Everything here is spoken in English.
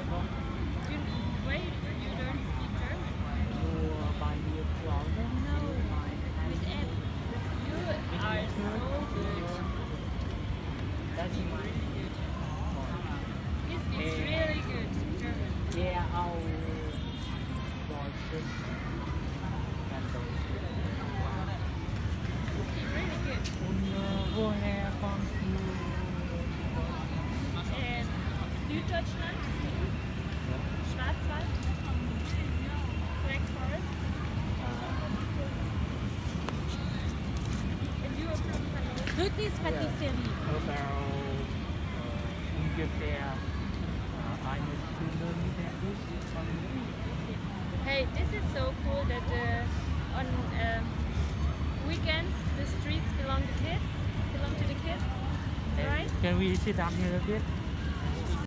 Wait, you don't speak German. Oh, by your father? No, with Ed. You are so good. That's mine. It's really good, German. Yeah, our voices and those. It's really good. Woher kommst du? Süddeutschland. Schwarzwald. Black Forest. And you are from Paris? Glücknis-Patisserie. About ungefähr eine Stunde mit. Hey, this is so cool that on weekends the streets belong to the kids, right? Can we sit up here a bit?